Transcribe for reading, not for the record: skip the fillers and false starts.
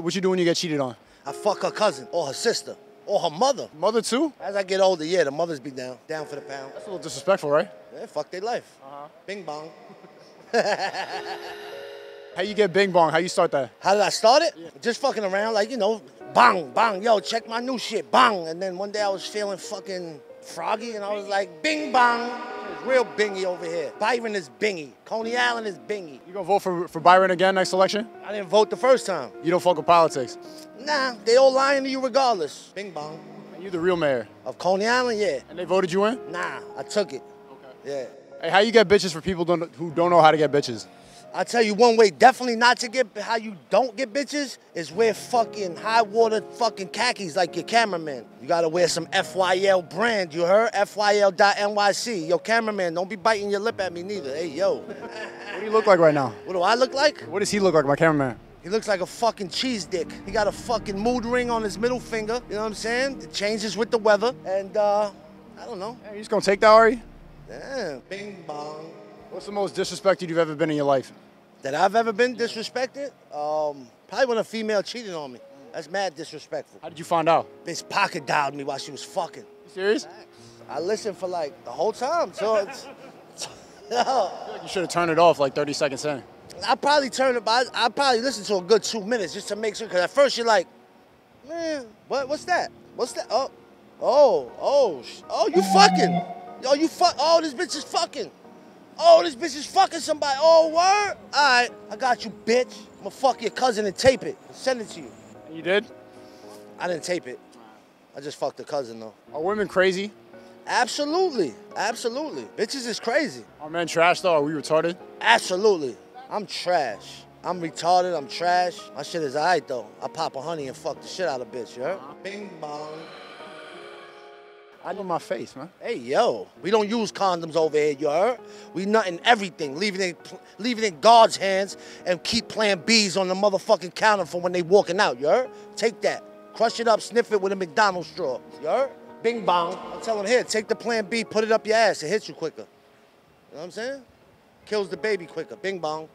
What you do when you get cheated on? I fuck her cousin or her sister or her mother. Mother too? As I get older, yeah, the mothers be down for the pound. That's a little disrespectful, right? Yeah, fuck their life. Bing bong. How you get bing bong? How you start that? How did I start it? Yeah. Just fucking around, like, you know, bang, bang, yo, check my new shit, bang. And then one day I was feeling fucking froggy and I was like, bing bong. Real bingy over here. Byron is bingy. Coney Island is bingy. You gonna vote for Byron again next election? I didn't vote the first time. You don't fuck with politics? Nah, they all lying to you regardless. Bing bong. And you the real mayor? Of Coney Island, yeah. And they voted you in? Nah, I took it. Okay. Yeah. Hey, how you get bitches for people who don't know how to get bitches? I tell you one way definitely not to get, how you don't get bitches is wear fucking high water fucking khakis like your cameraman. You gotta wear some FYL brand, you heard? FYL.NYC. Yo, cameraman, don't be biting your lip at me neither. Hey, yo. What do you look like right now? What do I look like? What does he look like, my cameraman? He looks like a fucking cheese dick. He got a fucking mood ring on his middle finger. You know what I'm saying? It changes with the weather. And, I don't know. Yeah, you just gonna take that, Ari? Damn. Bing bong. What's the most disrespected you've ever been in your life? That I've ever been disrespected? Probably when a female cheated on me. That's mad disrespectful. How did you find out? Bitch pocket dialed me while she was fucking. You serious? I listened for like the whole time. So it's, I feel like you should have turned it off like 30 seconds in. I probably turned it, but I probably listened to a good 2 minutes just to make sure. Because at first you're like, man, what's that? What's that? Oh, you fucking. Yo, you fuck. Oh, this bitch is fucking. Oh, this bitch is fucking somebody. Oh, word? All right, I got you, bitch. I'm gonna fuck your cousin and tape it and send it to you. You did? I didn't tape it. I just fucked the cousin, though. Are women crazy? Absolutely. Absolutely. Bitches is crazy. Are men trash, though? Are we retarded? Absolutely. I'm trash. I'm retarded. I'm trash. My shit is all right, though. I pop a honey and fuck the shit out of bitch, you heard? Bing bong. I know my face, man. Hey, yo, we don't use condoms over here, you heard? We nutting everything, leaving it in God's hands and keep playing B's on the motherfucking counter for when they walking out, you heard? Take that, crush it up, sniff it with a McDonald's straw, you heard? Bing bong. I'm telling here, take the plan B, put it up your ass, it hits you quicker. You know what I'm saying? Kills the baby quicker, bing bong.